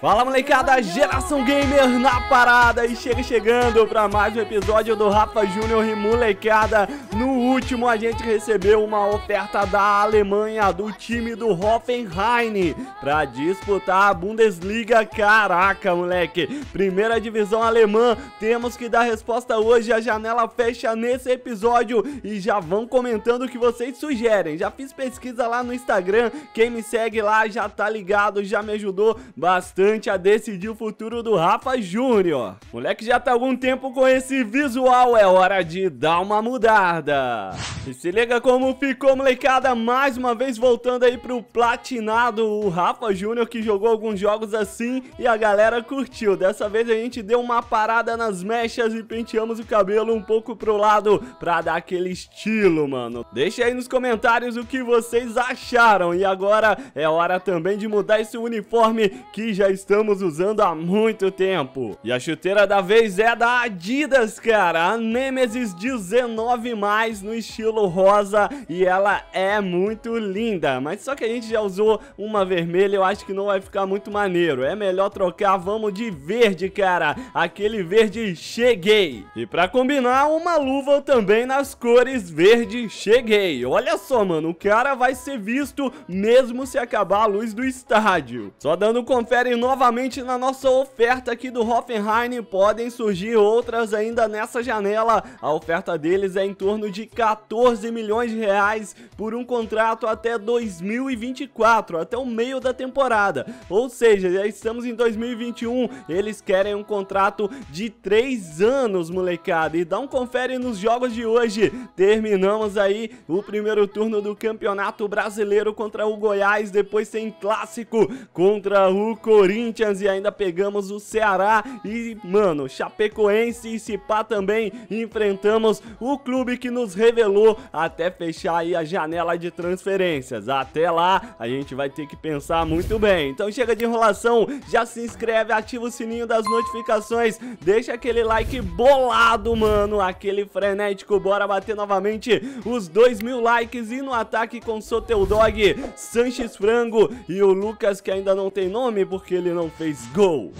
Fala molecada, Geração Gamer na parada e chegando para mais um episódio do Rafa Júnior e molecada. No último a gente recebeu uma oferta da Alemanha do time do Hoffenheim para disputar a Bundesliga. Caraca moleque, primeira divisão alemã, temos que dar resposta hoje, a janela fecha nesse episódio e já vão comentando o que vocês sugerem. Já fiz pesquisa lá no Instagram, quem me segue lá já tá ligado, já me ajudou bastante a decidir o futuro do Rafa Júnior. Moleque já tá há algum tempo com esse visual, é hora de dar uma mudada. E se liga como ficou molecada, mais uma vez voltando aí pro platinado, o Rafa Júnior que jogou alguns jogos assim e a galera curtiu. Dessa vez a gente deu uma parada nas mechas e penteamos o cabelo um pouco pro lado pra dar aquele estilo, mano. Deixa aí nos comentários o que vocês acharam. E agora é hora também de mudar esse uniforme que já estamos usando há muito tempo. E a chuteira da vez é da Adidas, cara, a Nemesis 19+, no estilo rosa, e ela é muito linda, mas só que a gente já usou uma vermelha, eu acho que não vai ficar muito maneiro, é melhor trocar, vamos de verde, cara, aquele verde cheguei. E pra combinar, uma luva também nas cores verde cheguei. Olha só, mano, o cara vai ser visto mesmo se acabar a luz do estádio. Só dando confere novamente na nossa oferta aqui do Hoffenheim, podem surgir outras ainda nessa janela. A oferta deles é em torno de 14 milhões de reais por um contrato até 2024, até o meio da temporada. Ou seja, já estamos em 2021, eles querem um contrato de 3 anos, molecada. E dá um confere nos jogos de hoje. Terminamos aí o primeiro turno do Campeonato Brasileiro contra o Goiás, depois tem clássico contra o Corinthians e ainda pegamos o Ceará e, mano, Chapecoense e Cipá também enfrentamos, o clube que nos revelou, até fechar aí a janela de transferências. Até lá, a gente vai ter que pensar muito bem. Então chega de enrolação, já se inscreve, ativa o sininho das notificações, deixa aquele like bolado, mano, aquele frenético, bora bater novamente os 2.000 likes e no ataque com Soteldog, Sanches Frango e o Lucas, que ainda não tem nome, porque ele não fez gol.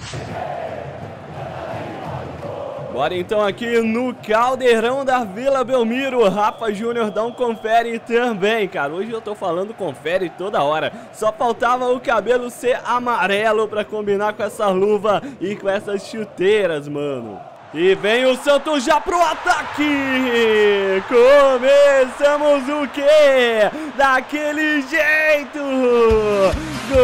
Bora então aqui no caldeirão da Vila Belmiro, Rafa Júnior dá um confere também, cara, hoje eu tô falando confere toda hora, só faltava o cabelo ser amarelo pra combinar com essa luva e com essas chuteiras, mano. E vem o Santos já pro ataque! Começamos o quê? Daquele jeito! Gol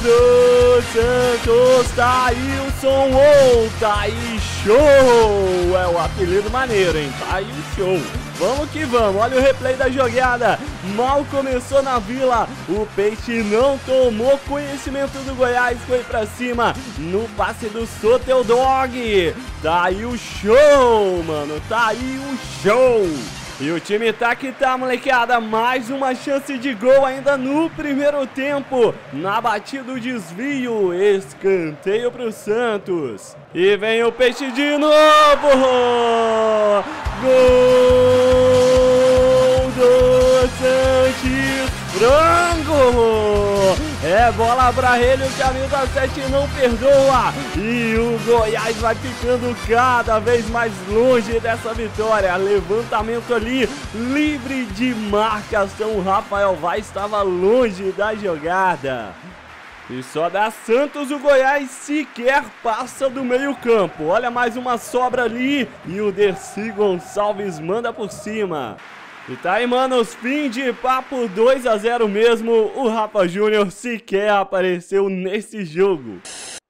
do Santos! Tá aí o som! Oh, tá aí show! É o apelido maneiro, hein? Tá aí o show! Vamos que vamos, olha o replay da jogada, mal começou na Vila, o Peixe não tomou conhecimento do Goiás, foi pra cima, no passe do Soteldog, tá aí o show, mano, tá aí o show! E o time tá que tá, molecada, mais uma chance de gol ainda no primeiro tempo, na batida o desvio, escanteio pro Santos, e vem o Peixe de novo, gol do Sanches Frango, é bola pra ele, o camisa 7 não perdoa, e o Goiás vai ficando cada vez mais longe dessa vitória, levantamento ali, livre de marcação, o Rafael Vaz estava longe da jogada. E só dá Santos, o Goiás sequer passa do meio campo. Olha mais uma sobra ali e o Dercy Gonçalves manda por cima. E tá aí, manos, fim de papo, 2-0 mesmo. O Rafa Júnior sequer apareceu nesse jogo.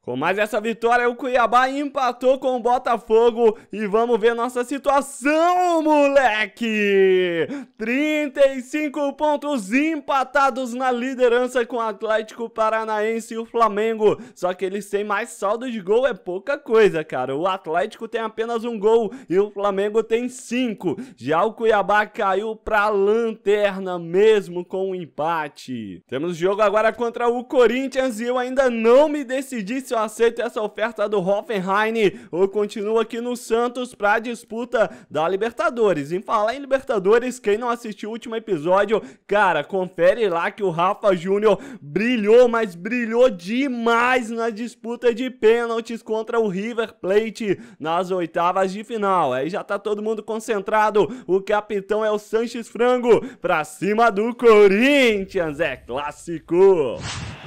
Com mais essa vitória, o Cuiabá empatou com o Botafogo e vamos ver nossa situação, moleque! 35 pontos empatados na liderança com o Atlético Paranaense e o Flamengo, só que eles têm mais saldo de gol, é pouca coisa, cara. O Atlético tem apenas um gol e o Flamengo tem 5, já o Cuiabá caiu pra lanterna mesmo com um empate. Temos jogo agora contra o Corinthians e eu ainda não me decidi se eu aceito essa oferta do Hoffenheim ou continuo aqui no Santos para a disputa da Libertadores. Em falar em Libertadores, quem não assistiu o último episódio, cara, confere lá que o Rafa Júnior brilhou, mas brilhou demais na disputa de pênaltis contra o River Plate nas oitavas de final. Aí já tá todo mundo concentrado, o capitão é o Sanches Frango pra cima do Corinthians, é clássico!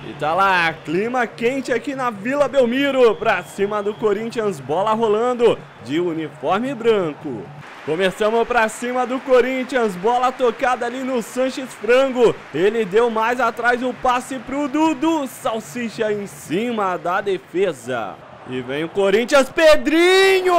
E tá lá, clima quente aqui na Vila Belmiro, pra cima do Corinthians, bola rolando de uniforme branco. Começamos pra cima do Corinthians, bola tocada ali no Sanches Frango, ele deu mais atrás o passe pro Dudu Salsicha em cima da defesa. E vem o Corinthians, Pedrinho!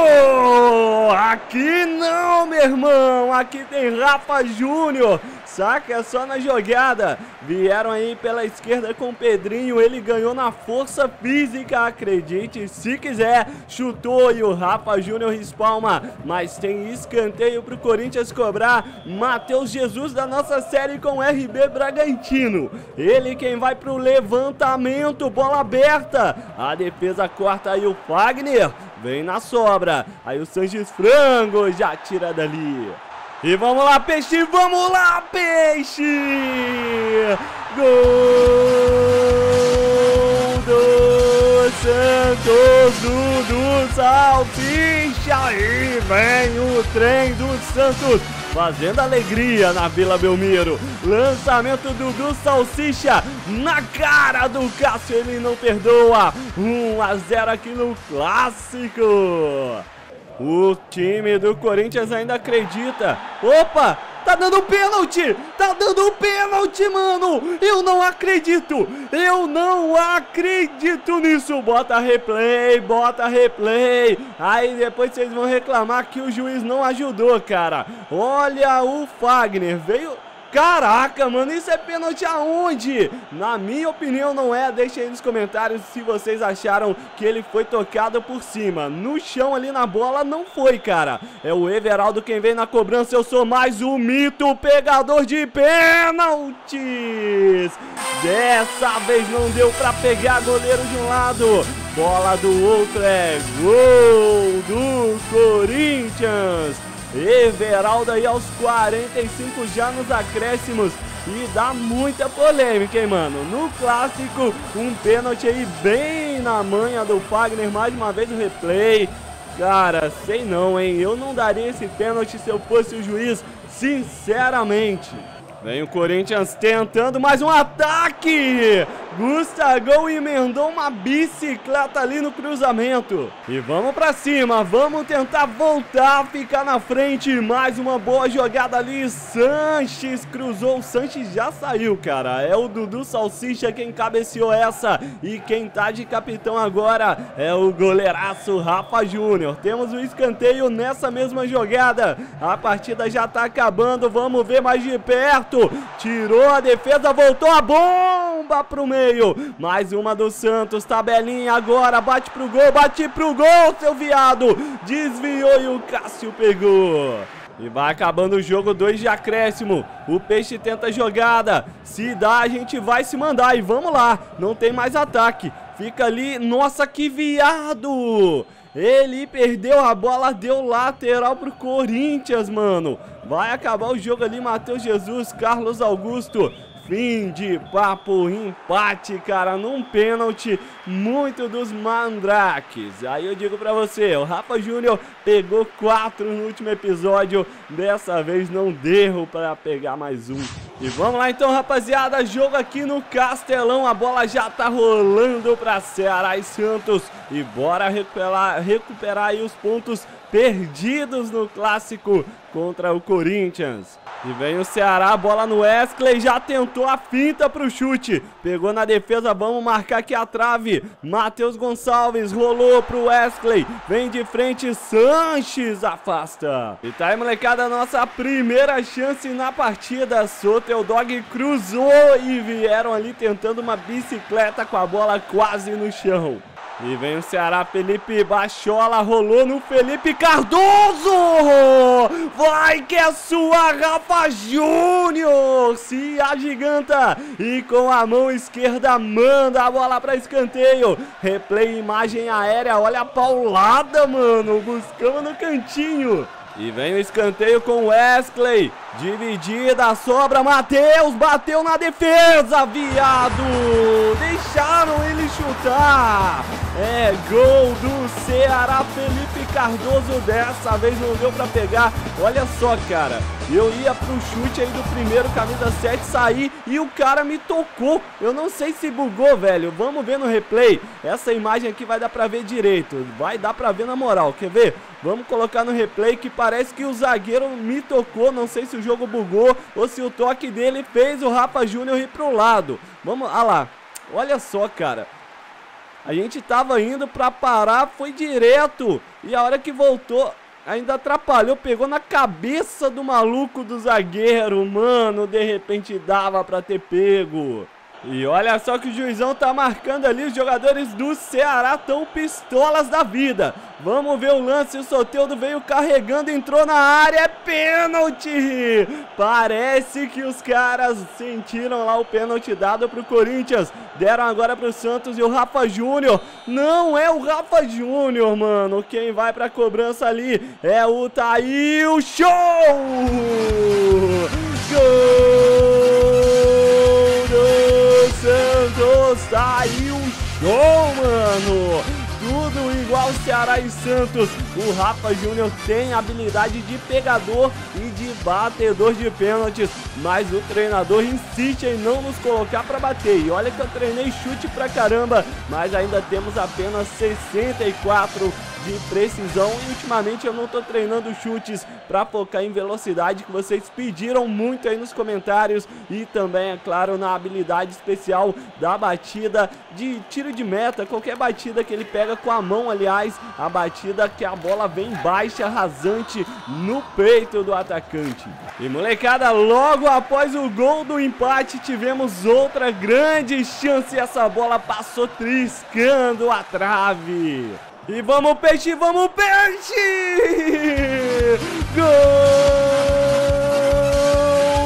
Aqui não, meu irmão! Aqui tem Rafa Júnior! Saca, é só na jogada. Vieram aí pela esquerda com o Pedrinho, ele ganhou na força física, acredite se quiser. Chutou e o Rafa Júnior espalma, mas tem escanteio pro Corinthians cobrar. Matheus Jesus da nossa série com RB Bragantino. Ele quem vai pro levantamento, bola aberta. A defesa corta aí o Fagner, vem na sobra. Aí o Sanches Frango já tira dali. E vamos lá, Peixe! Gol do Santos, Dudu Salsicha! E vem o trem do Santos, fazendo alegria na Vila Belmiro. Lançamento do Dudu Salsicha na cara do Cássio, ele não perdoa. 1-0 aqui no Clássico. O time do Corinthians ainda acredita. Opa, tá dando pênalti! Tá dando pênalti, mano! Eu não acredito! Eu não acredito nisso! Bota replay, bota replay! Aí depois vocês vão reclamar que o juiz não ajudou, cara. Olha o Fagner, veio... Caraca, mano, isso é pênalti aonde? Na minha opinião não é, deixa aí nos comentários se vocês acharam que ele foi tocado por cima. No chão ali na bola não foi, cara. É o Everaldo quem vem na cobrança, eu sou mais um mito pegador de pênaltis. Dessa vez não deu pra pegar goleiro de um lado, bola do outro, é gol do Corinthians. Everaldo aí aos 45 já nos acréscimos e dá muita polêmica, hein, mano? No Clássico, um pênalti aí bem na manha do Fagner, mais uma vez o replay. Cara, sei não, hein? Eu não daria esse pênalti se eu fosse o juiz, sinceramente. Vem o Corinthians tentando mais um ataque! Gustavo emendou uma bicicleta ali no cruzamento. E vamos pra cima, vamos tentar voltar, ficar na frente. Mais uma boa jogada ali, Sanches cruzou, o Sanches já saiu, cara. É o Dudu Salsicha quem cabeceou essa. E quem tá de capitão agora é o goleiraço Rafa Júnior. Temos o escanteio nessa mesma jogada. A partida já tá acabando, vamos ver mais de perto. Tirou a defesa, voltou a bomba pro meio. Mais uma do Santos, tabelinha agora, bate pro gol, seu viado. Desviou e o Cássio pegou. E vai acabando o jogo, 2 de acréscimo. O Peixe tenta a jogada. Se dá, a gente vai se mandar. E vamos lá, não tem mais ataque. Fica ali, nossa, que viado. Ele perdeu a bola, deu lateral pro Corinthians, mano. Vai acabar o jogo ali, Matheus Jesus, Carlos Augusto. Fim de papo, empate, cara, num pênalti muito dos mandrakes. Aí eu digo pra você, o Rafa Júnior pegou 4 no último episódio, dessa vez não deu pra pegar mais um. E vamos lá então, rapaziada, jogo aqui no Castelão, a bola já tá rolando pra Ceará e Santos. E bora recuperar aí os pontos perdidos no Clássico contra o Corinthians. E vem o Ceará, bola no Wesley, já tentou a finta pro chute, pegou na defesa, vamos marcar aqui a trave. Matheus Gonçalves rolou pro Wesley, vem de frente, Sanches afasta. E tá aí, molecada, a nossa primeira chance na partida. Soteldog cruzou e vieram ali tentando uma bicicleta com a bola quase no chão. E vem o Ceará, Felipe Bachola, rolou no Felipe Cardoso! Vai que é sua, Rafa Júnior! Se agiganta e com a mão esquerda manda a bola para escanteio. Replay, imagem aérea, olha a paulada, mano, buscando no cantinho. E vem o escanteio com Wesley, dividida, sobra, Matheus, bateu na defesa, viado, deixaram ele chutar, é gol do Ceará, Felipe Cardoso, dessa vez não deu pra pegar, olha só, cara, eu ia pro chute aí do primeiro, camisa 7, saí e o cara me tocou, eu não sei se bugou, velho, vamos ver no replay, essa imagem aqui vai dar pra ver direito, vai dar pra ver na moral, quer ver? Vamos colocar no replay que parece que o zagueiro me tocou, não sei se o jogo bugou ou se o toque dele fez o Rafa Júnior ir pro lado. Vamos, ah lá, olha só, cara. A gente tava indo pra parar, foi direto e a hora que voltou ainda atrapalhou, pegou na cabeça do maluco do zagueiro, mano, de repente dava pra ter pego. E olha só que o juizão tá marcando ali, os jogadores do Ceará tão pistolas da vida. Vamos ver o lance, o Soteldo veio carregando, entrou na área, é pênalti! Parece que os caras sentiram lá o pênalti dado pro Corinthians, deram agora pro Santos e o Rafa Júnior. Não é o Rafa Júnior, mano, quem vai pra cobrança ali é o Thail Show! Gol do Santos, Thail Show, mano! Tudo igual Ceará e Santos, o Rafa Júnior tem habilidade de pegador e de batedor de pênaltis, mas o treinador insiste em não nos colocar para bater, e olha que eu treinei chute pra caramba, mas ainda temos apenas 64 de precisão e ultimamente eu não tô treinando chutes para focar em velocidade, que vocês pediram muito aí nos comentários, e também, é claro, na habilidade especial da batida de tiro de meta, qualquer batida que ele pega com a mão, aliás, a batida que a bola vem baixa, rasante no peito do atacante. E molecada, logo após o gol do empate, tivemos outra grande chance, essa bola passou triscando a trave. E vamos Peixe, vamos Peixe! Gol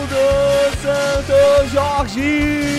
do Santos, Jorge!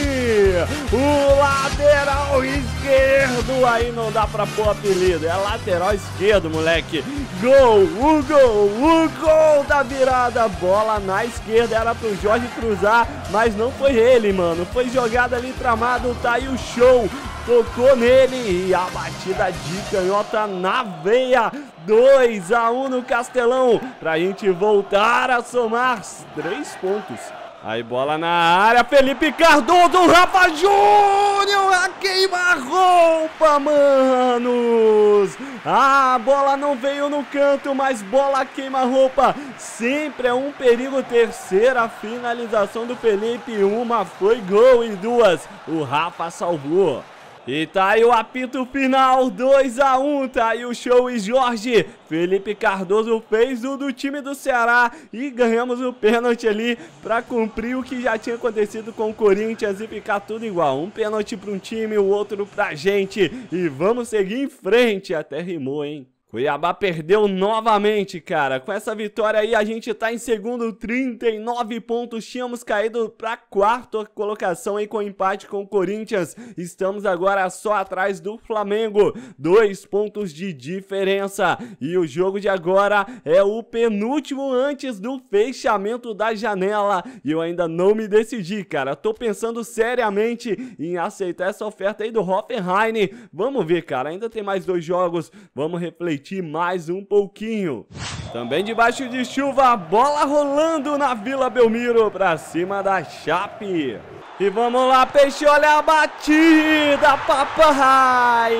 O lateral esquerdo, aí não dá pra pôr apelido, é lateral esquerdo, moleque. Gol, o gol, o gol da virada, bola na esquerda, era pro Jorge cruzar, mas não foi ele, mano, foi jogada ali tramado, tá aí o show. Tocou nele e a batida de canhota na veia, 2-1 no Castelão, pra gente voltar a somar 3 pontos. Aí bola na área, Felipe Cardoso, Rafa Júnior, a queima-roupa, manos! A bola não veio no canto, mas bola queima-roupa, sempre é um perigo. Terceira finalização do Felipe, uma foi gol e duas o Rafa salvou. E tá aí o apito final, 2-1, tá aí o show e Jorge, Felipe Cardoso fez o do time do Ceará e ganhamos o pênalti ali pra cumprir o que já tinha acontecido com o Corinthians e ficar tudo igual, um pênalti pra um time, o outro pra gente, e vamos seguir em frente, até rimou, hein? Cuiabá perdeu novamente, cara. Com essa vitória aí, a gente tá em segundo, 39 pontos. Tínhamos caído pra quarta colocação aí com empate com o Corinthians. Estamos agora só atrás do Flamengo. 2 pontos de diferença. E o jogo de agora é o penúltimo antes do fechamento da janela. E eu ainda não me decidi, cara. Tô pensando seriamente em aceitar essa oferta aí do Hoffenheim. Vamos ver, cara. Ainda tem mais 2 jogos. Vamos refletir mais um pouquinho. Também debaixo de chuva, bola rolando na Vila Belmiro pra cima da Chape. E vamos lá, Peixe, olha a batida, papai!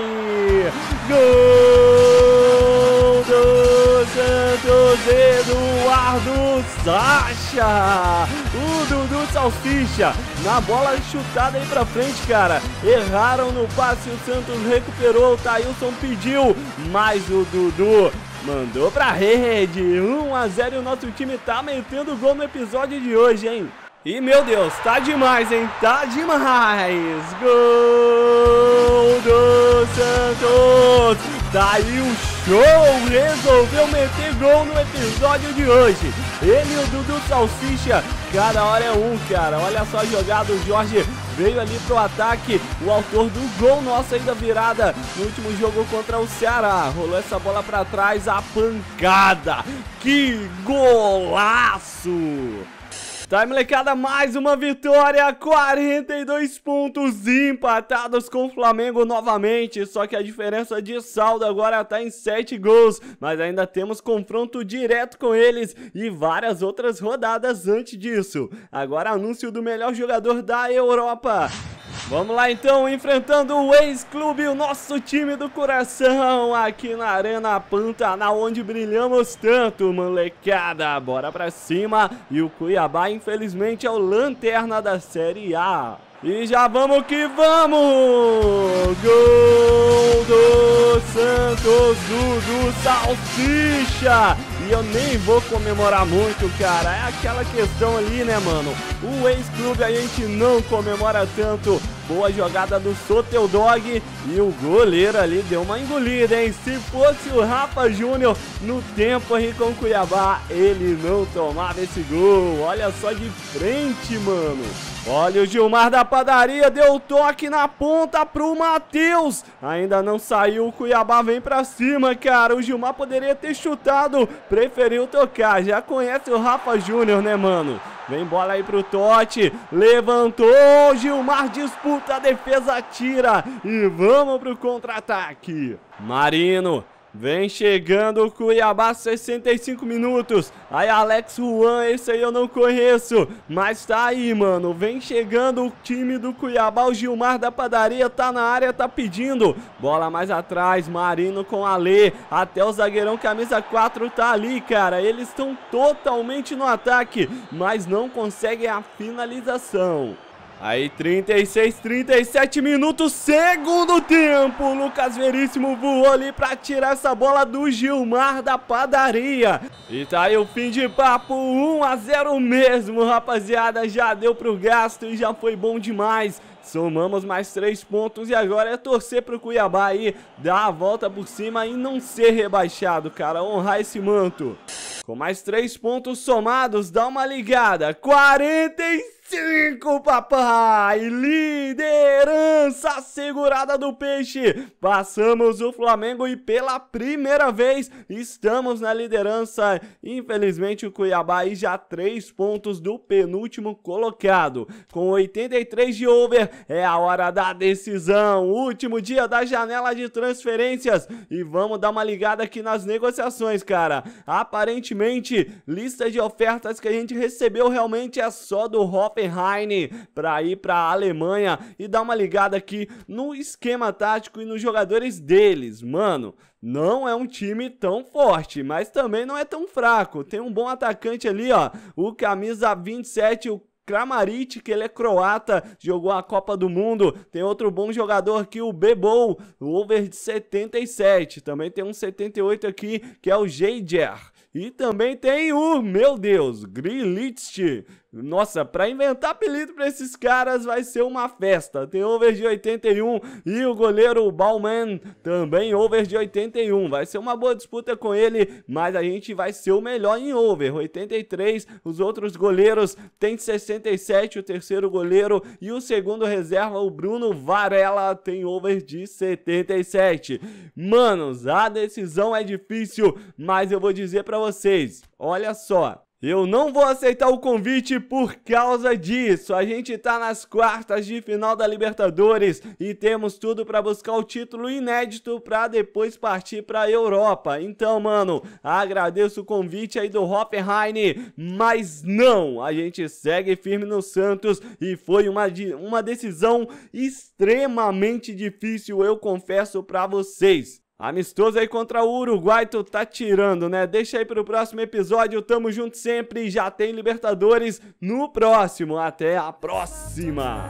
Gol do Santos, Eduardo Sacha! O Dudu Salsicha na bola chutada aí pra frente, cara. Erraram no passe, o Santos recuperou, o Thailson pediu, mas o Dudu mandou pra rede. 1-0 o nosso time tá metendo gol no episódio de hoje, hein? E meu Deus, tá demais, hein? Tá demais! Gol do Santos! Santos. Daí o show resolveu meter gol no episódio de hoje. Ele e o Dudu Salsicha, cada hora é um, cara. Olha só a jogada, o Jorge veio ali pro ataque, o autor do gol nosso aí da virada no último jogo contra o Ceará. Rolou essa bola pra trás, a pancada. Que golaço! Tá, molecada, mais uma vitória, 42 pontos empatados com o Flamengo novamente, só que a diferença de saldo agora tá em 7 gols, mas ainda temos confronto direto com eles e várias outras rodadas antes disso. Agora anúncio do melhor jogador da Europa. Vamos lá então, enfrentando o ex-clube, o nosso time do coração, aqui na Arena Pantanal, onde brilhamos tanto, molecada. Bora pra cima, e o Cuiabá, infelizmente, é o lanterna da Série A. E já vamos que vamos! Gol do Santos, Dudu Salsicha! E eu nem vou comemorar muito, cara. É aquela questão ali, né, mano? O ex-clube a gente não comemora tanto. Boa jogada do Soteldog. E o goleiro ali deu uma engolida, hein? Se fosse o Rafa Júnior no tempo aí com o Cuiabá, ele não tomava esse gol. Olha só de frente, mano. Olha o Gilmar da padaria, deu o toque na ponta pro Matheus. Ainda não saiu, o Cuiabá vem pra cima, cara. O Gilmar poderia ter chutado, preferiu tocar. Já conhece o Rafa Júnior, né, mano? Vem bola aí pro Totti, levantou, Gilmar disputa a defesa, tira e vamos pro contra-ataque. Marino. Vem chegando o Cuiabá, 65 minutos. Aí Alex Juan, esse aí eu não conheço, mas tá aí, mano. Vem chegando o time do Cuiabá, o Gilmar da padaria tá na área, tá pedindo. Bola mais atrás, Marino com Alê. Até o zagueirão camisa 4 tá ali, cara. Eles estão totalmente no ataque, mas não conseguem a finalização. Aí 36, 37 minutos, segundo tempo, o Lucas Veríssimo voou ali pra tirar essa bola do Gilmar da padaria. E tá aí o fim de papo, 1 a 0 mesmo, rapaziada, já deu pro gasto e já foi bom demais. Somamos mais 3 pontos e agora é torcer pro Cuiabá aí, dar a volta por cima e não ser rebaixado, cara, honrar esse manto. Com mais 3 pontos somados, dá uma ligada, 45, papai! Liderança segurada do Peixe. Passamos o Flamengo e pela primeira vez estamos na liderança. Infelizmente o Cuiabá aí já 3 pontos do penúltimo colocado. Com 83 de over, é a hora da decisão. Último dia da janela de transferências e vamos dar uma ligada aqui nas negociações, cara. Aparentemente, lista de ofertas que a gente recebeu realmente é só do Hoffenheim para ir para a Alemanha e dar uma ligada aqui no esquema tático e nos jogadores deles, mano. Não é um time tão forte, mas também não é tão fraco. Tem um bom atacante ali, ó, o camisa 27, o Kramaric, que ele é croata, jogou a Copa do Mundo. Tem outro bom jogador aqui, o Bebol, o over de 77. Também tem um 78 aqui, que é o Geiger. E também tem o, meu Deus, Grilic. Nossa, pra inventar apelido pra esses caras vai ser uma festa. Tem over de 81 e o goleiro Bauman também over de 81. Vai ser uma boa disputa com ele, mas a gente vai ser o melhor em over. 83, os outros goleiros tem 67, o terceiro goleiro e o segundo reserva, o Bruno Varela, tem over de 77. Manos, a decisão é difícil, mas eu vou dizer pra vocês, olha só. Eu não vou aceitar o convite por causa disso. A gente tá nas quartas de final da Libertadores e temos tudo pra buscar o título inédito pra depois partir pra Europa. Então, mano, agradeço o convite aí do Hoffenheim, mas não, a gente segue firme no Santos e foi uma decisão extremamente difícil, eu confesso pra vocês. Amistoso aí contra o Uruguai, tu tá tirando, né? Deixa aí pro próximo episódio, tamo junto sempre, já tem Libertadores no próximo, até a próxima!